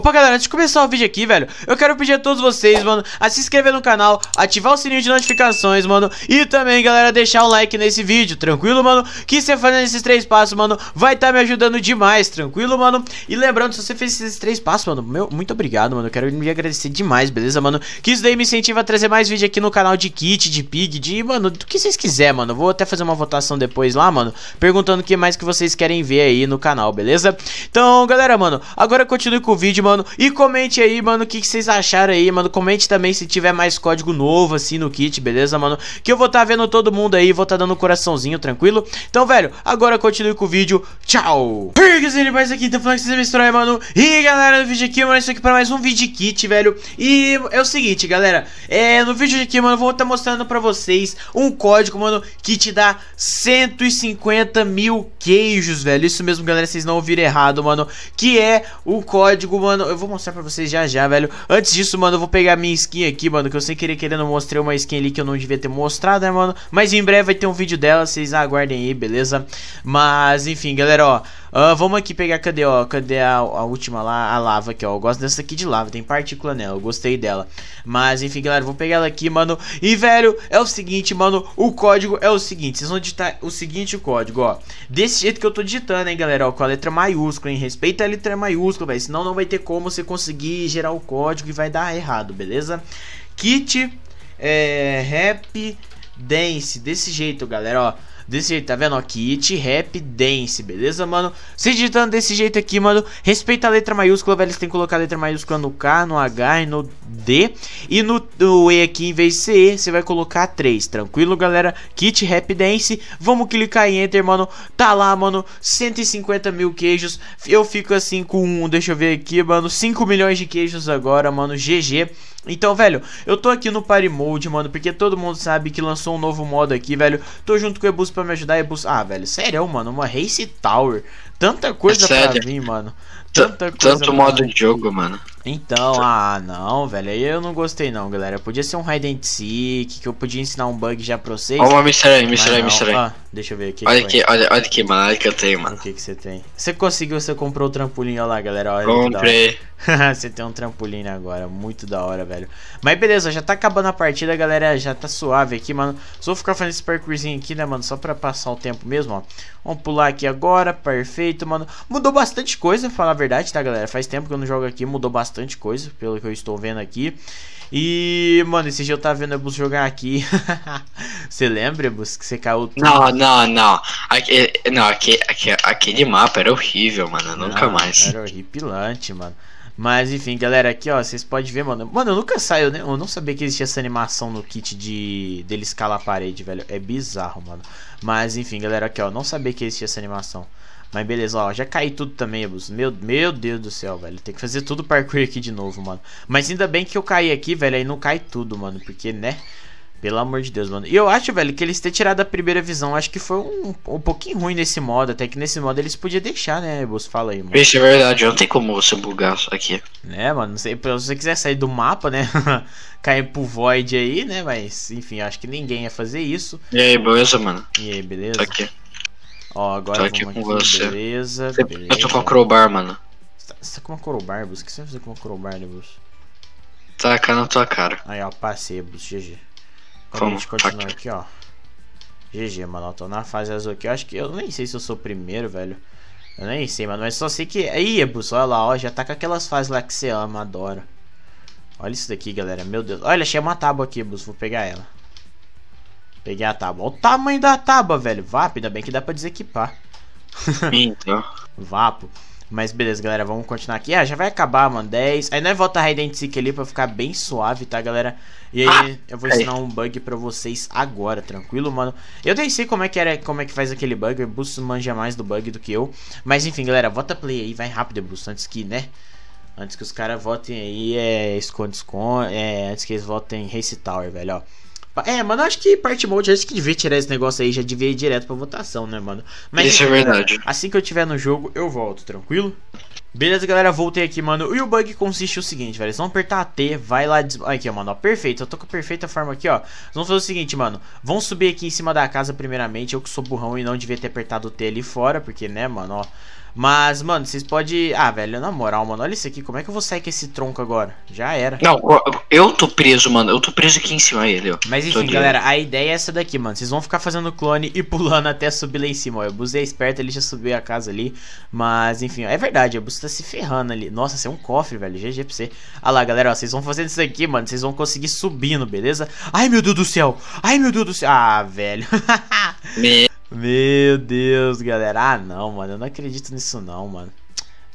Opa, galera, antes de começar o vídeo aqui, velho, eu quero pedir a todos vocês, mano, a se inscrever no canal, ativar o sininho de notificações, mano, e também, galera, deixar um like nesse vídeo, tranquilo, mano? Que você fazendo esses três passos, mano, vai estar me ajudando demais, tranquilo, mano? E lembrando, se você fez esses três passos, mano, muito obrigado, mano, eu quero me agradecer demais, beleza, mano? Que isso daí me incentiva a trazer mais vídeo aqui no canal de kit, de pig, de, mano, do que vocês quiserem, mano. Eu vou até fazer uma votação depois lá, mano, perguntando o que mais que vocês querem ver aí no canal, beleza? Então, galera, mano, agora continue com o vídeo, mano, e comente aí, mano, o que vocês acharam aí, mano. Comente também se tiver mais código novo, assim, no kit, beleza, mano? Que eu vou estar vendo todo mundo aí, vou estar dando um coraçãozinho, tranquilo? Então, velho, agora continue com o vídeo, tchau! E mais aqui, tá falando que vocês me estranham, mano. E, galera, no vídeo aqui, mano, isso aqui pra mais um vídeo de kit, velho. E é o seguinte, galera, no vídeo aqui, mano, eu vou estar mostrando pra vocês um código, mano, que te dá 150 mil queijos, velho. Isso mesmo, galera, vocês não ouviram errado, mano, que é o código, mano. Eu vou mostrar pra vocês já já, velho. Antes disso, mano, eu vou pegar minha skin aqui, mano, que eu sem querendo mostrei uma skin ali que eu não devia ter mostrado, né, mano. Mas em breve vai ter um vídeo dela, vocês aguardem aí, beleza? Mas, enfim, galera, ó, vamos aqui pegar, cadê, ó, cadê a última lá, a lava aqui, ó. Eu gosto dessa aqui de lava, tem partícula nela, eu gostei dela. Mas, enfim, galera, vou pegar ela aqui, mano. E, velho, é o seguinte, mano, o código é o seguinte, vocês vão digitar o seguinte código, ó, desse jeito que eu tô digitando, hein, galera, ó, com a letra maiúscula, hein, respeita a letra maiúscula, velho, senão não vai ter como você conseguir gerar o código e vai dar errado, beleza? Kit, rap, dance, desse jeito, galera, ó. Desse jeito, tá vendo? Ó, kit, rap, dance, beleza, mano? Se digitando desse jeito aqui, mano, respeita a letra maiúscula, velho. Você tem que colocar a letra maiúscula no K, no H e no D. E no E aqui, em vez de ser E, você vai colocar 3, tranquilo, galera? Kit, rap, dance. Vamos clicar em Enter, mano. Tá lá, mano, 150 mil queijos. Eu fico assim com, deixa eu ver aqui, mano, 5 milhões de queijos agora, mano, GG. Então, velho, eu tô aqui no Party Mode, mano, porque todo mundo sabe que lançou um novo modo aqui, velho. Tô junto com o Ebus pra me ajudar, Ebus... Ah, velho, sério, mano, uma Race Tower. Tanta coisa pra mim, mano. Tanta coisa. Tanto modo de jogo, mano. Então, ah, não, velho, aí eu não gostei não, galera. Podia ser um hide and seek, que eu podia ensinar um bug já pra vocês. Ó, uma Mystery. Ah, deixa eu ver aqui. Olha aqui, olha que malha que eu tenho, mano. O que que você tem? Você conseguiu, você comprou o trampolim, olha lá, galera. Olha, comprei. Você tem um trampolim agora, muito da hora, velho. Mas beleza, já tá acabando a partida, galera, já tá suave aqui, mano. Só vou ficar fazendo esse parkourzinho aqui, né, mano, só pra passar o tempo mesmo, ó. Vamos pular aqui agora, perfeito, mano. Mudou bastante coisa, pra falar a verdade, tá, galera? Faz tempo que eu não jogo aqui, mudou bastante coisa, pelo que eu estou vendo aqui. E, mano, esse dia eu tava vendo o Ebus jogar aqui. Você lembra, Ebus, que você caiu tudo? Não. Aquele mapa era horrível, mano. Nunca mais. Era horripilante, mano. Mas, enfim, galera, aqui, ó, vocês podem ver, mano. Mano, eu nunca saio, né? Eu não sabia que existia essa animação no kit dele escalar a parede, velho. É bizarro, mano. Mas, enfim, galera, aqui, ó, não sabia que existia essa animação. Mas beleza, ó, já caí tudo também, Ebus. Meu Deus do céu, velho. Tem que fazer tudo o parkour aqui de novo, mano. Mas ainda bem que eu caí aqui, velho. Aí não cai tudo, mano. Porque, né? Pelo amor de Deus, mano. E eu acho, velho, que eles ter tirado a primeira visão. Acho que foi um pouquinho ruim nesse modo. Até que nesse modo eles podiam deixar, né, Ebus? Fala aí, mano. Bicho, é verdade. Não tem como você bugar aqui. Né, mano? Não sei, se você quiser sair do mapa, né? Cair pro void aí, né? Mas, enfim, acho que ninguém ia fazer isso. E aí, beleza, mano? E aí, beleza? Tá aqui. Ó, agora aqui vamos com aqui, você. Beleza, beleza. Eu tô com a crowbar, mano. Você tá com uma crowbar, Bus? O que você vai fazer com uma crowbar, né, Bus? Taca na tua cara. Aí, ó, passei, Bus, GG. Como a gente continua aqui, ó. GG, mano, eu tô na fase azul aqui. Eu acho que eu nem sei se eu sou o primeiro, velho. Eu nem sei, mano, mas só sei que... Aí, Bus, olha lá, ó, já tá com aquelas fases lá que você ama, adora. Olha isso daqui, galera, meu Deus. Olha, achei uma tábua aqui, Bus, vou pegar ela. Peguei a tábua. Olha o tamanho da tábua, velho. Vapo, ainda bem que dá pra desequipar. Então. Vapo. Mas beleza, galera, vamos continuar aqui. Ah, já vai acabar, mano, 10. Aí nós volta a hide and seek ali pra ficar bem suave, tá, galera? E aí eu vou ensinar um bug pra vocês agora, tranquilo, mano? Eu nem sei como é que era, como é que faz aquele bug. O Ebus manja mais do bug do que eu. Mas enfim, galera, volta play aí, vai rápido, Ebus, antes que, né? Antes que os caras votem aí, esconde-esconde, antes que eles votem Race Tower, velho, ó. É, mano, acho que Party Mode, acho que devia tirar esse negócio aí, já devia ir direto pra votação, né, mano? Mas, isso é verdade. Galera, assim que eu tiver no jogo, eu volto, tranquilo? Beleza, galera, voltei aqui, mano. E o bug consiste no seguinte, velho. Vocês vão apertar a T, vai lá... Aqui, ó, mano, ó, perfeito. Eu tô com a perfeita forma aqui, ó. Vocês vão fazer o seguinte, mano. Vão subir aqui em cima da casa primeiramente. Eu que sou burrão e não devia ter apertado o T ali fora, porque, né, mano, ó... Mas, mano, vocês podem... Ah, velho, na moral, mano, olha isso aqui. Como é que eu vou sair com esse tronco agora? Já era. Não, eu tô preso, mano. Eu tô preso aqui em cima dele, ó. Mas enfim, galera, a ideia é essa daqui, mano. Vocês vão ficar fazendo clone e pulando até subir lá em cima, ó. Eu busei esperto, ele já subiu a casa ali. Mas, enfim, ó, é verdade, a busca tá se ferrando ali. Nossa, isso é um cofre, velho. GG pra você. Ah lá, galera, ó, vocês vão fazendo isso daqui, mano. Vocês vão conseguir subindo, beleza? Ai, meu Deus do céu. Ai, meu Deus do céu. Ah, velho. Meu Deus, galera. Ah, não, mano. Eu não acredito nisso, não, mano.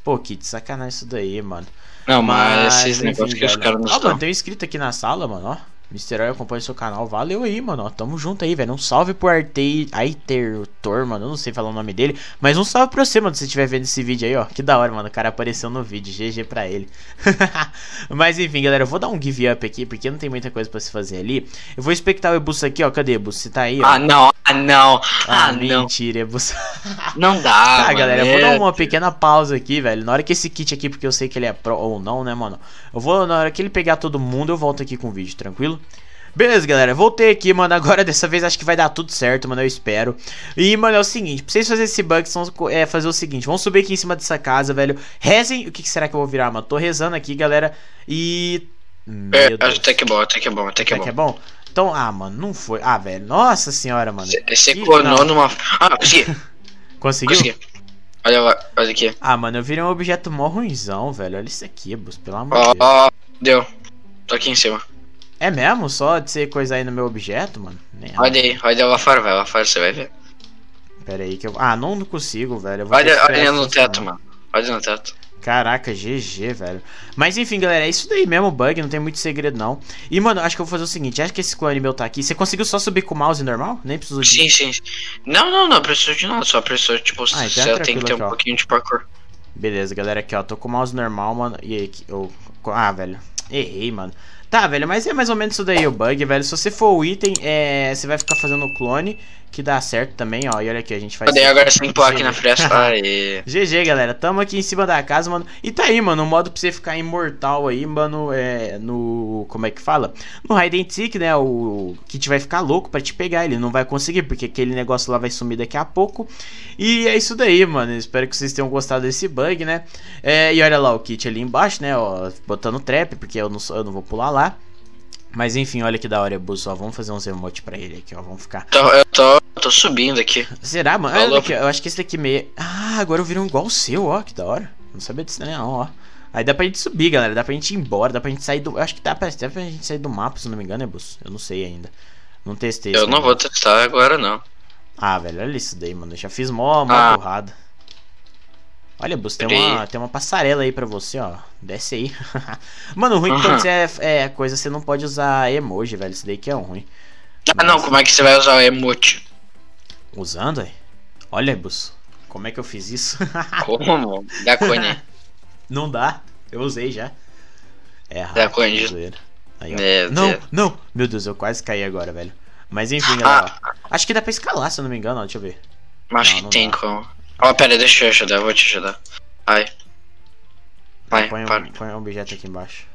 Pô, que de sacanagem isso daí, mano. Não, mas esses negócios que os caras não estão. Ó, mano, tem um inscrito aqui na sala, mano, ó. Mystery, acompanha o seu canal. Valeu aí, mano. Ó, tamo junto aí, velho. Um salve pro Aitertor, mano. Eu não sei falar o nome dele. Mas um salve pra você, mano. Se você estiver vendo esse vídeo aí, ó. Que da hora, mano. O cara apareceu no vídeo. GG pra ele. Mas enfim, galera. Eu vou dar um give up aqui. Porque não tem muita coisa pra se fazer ali. Eu vou expectar o Ebussa aqui, ó. Cadê Ebussa? Você tá aí, ó. Ah, não. Ah, não. Ah, não. Mentira, Ebussa. Não dá, tá, galera. Eu vou dar uma pequena pausa aqui, velho. Na hora que esse kit aqui, porque eu sei que ele é pro ou não, né, mano. Eu vou, na hora que ele pegar todo mundo, eu volto aqui com o vídeo, tranquilo? Beleza, galera, voltei aqui, mano, agora dessa vez acho que vai dar tudo certo, mano, eu espero. E, mano, é o seguinte, pra vocês fazerem esse bug, vocês vão fazer o seguinte, vamos subir aqui em cima dessa casa, velho. Rezem, o que será que eu vou virar, mano? Tô rezando aqui, galera, e... até que é bom, até que é bom, até que é bom. Até que é bom? Então, ah, mano, não foi. Ah, velho, nossa senhora, mano. Você clonou numa... Ah, consegui. Conseguiu? Consegui. Olha lá, olha aqui. Ah, mano, eu virei um objeto mó ruinzão, velho, olha isso aqui, bus, pelo amor de Deus. Ó, deu. Tô aqui em cima. É mesmo? Só de você coisar aí no meu objeto, mano? Olha aí lá fora você vai ver. Pera aí que eu... Ah, não consigo, velho. Eu vou olha no teto, mano. Olha no teto. Caraca, GG, velho. Mas enfim, galera, é isso daí mesmo, bug, não tem muito segredo não. E, mano, acho que eu vou fazer o seguinte, acho que esse clone meu tá aqui. Você conseguiu só subir com o mouse normal? Nem precisou de... Sim, sim. Não, não, não, precisou de nada, só precisou, tipo, ah, então é tem que ter aqui, um pouquinho de parkour. Beleza, galera, aqui, ó, tô com o mouse normal, mano. E aí, eu... Ah, velho, errei, mano. Tá, velho, mas é mais ou menos isso daí o bug, velho. Se você for o item, você vai ficar fazendo o clone, que dá certo também, ó. E olha aqui, a gente faz... Agora sem pular aqui na fresta. Aí. GG, galera. Tamo aqui em cima da casa, mano. E tá aí, mano, um modo pra você ficar imortal aí, mano, no... Como é que fala? No Hide and Seek, né? O Kit vai ficar louco pra te pegar. Ele não vai conseguir, porque aquele negócio lá vai sumir daqui a pouco. E é isso daí, mano. Eu espero que vocês tenham gostado desse bug, né? E olha lá o Kit ali embaixo, né? Ó, botando trap, porque eu não vou pular lá. Mas enfim, olha que da hora, Ebusso, ó, vamos fazer uns emote pra ele aqui, ó, vamos ficar... Eu tô subindo aqui. Será, mano? Olha aqui, eu acho que esse daqui meio... Ah, agora eu viro um igual o seu, ó, que da hora. Não sabia disso não, ó. Aí dá pra gente subir, galera, dá pra gente ir embora, dá pra gente sair do... Eu acho que dá pra gente sair do mapa, se não me engano, Ebusso. Eu não sei ainda. Não testei isso. Eu não vou testar agora, não. Ah, velho, olha isso daí, mano, eu já fiz mó burrada. Olha, Ebusso, tem uma passarela aí pra você, ó. Desce aí. Mano, o ruim que quando você é coisa, você não pode usar emoji, velho. Isso daí que é um ruim. Ah, não, como é que você vai usar o emoji? Usando, velho? Olha, Ebusso, como é que eu fiz isso? Como? Dá cone. Não dá, eu usei já. É errado. É, não, não. Meu Deus, eu quase caí agora, velho. Mas enfim, galera, ó. Acho que dá pra escalar, se eu não me engano, ó. Deixa eu ver. Acho que tem como. Ó, pera, deixa eu ajudar, eu vou te ajudar. Ai. Vai, põe um objeto aqui embaixo.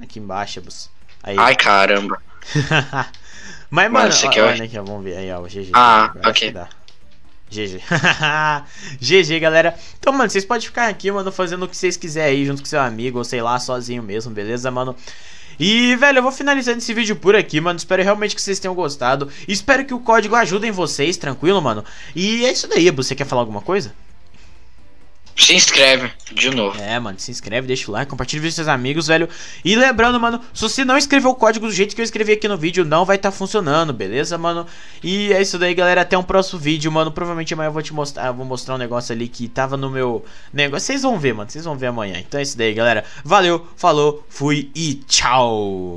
Aqui embaixo, Ebusso. Aí. Ai, caramba. Mas, mano, olha aqui, ó, vamos ver aí, ó, o GG. Ah, ok. GG. GG, galera. Então, mano, vocês podem ficar aqui, mano, fazendo o que vocês quiserem aí, junto com seu amigo, ou sei lá, sozinho mesmo, beleza, mano? E, velho, eu vou finalizando esse vídeo por aqui, mano. Espero realmente que vocês tenham gostado. Espero que o código ajude em vocês, tranquilo, mano. E é isso daí, você quer falar alguma coisa? Se inscreve, de novo. É, mano, se inscreve, deixa o like, compartilha o vídeo com seus amigos, velho. E lembrando, mano, se você não escreveu o código do jeito que eu escrevi aqui no vídeo, não vai estar funcionando, beleza, mano? E é isso daí, galera, até um próximo vídeo, mano. Provavelmente amanhã eu vou te mostrar, eu vou mostrar um negócio ali que tava no meu negócio. Vocês vão ver, mano, vocês vão ver amanhã. Então é isso daí, galera. Valeu, falou, fui e tchau!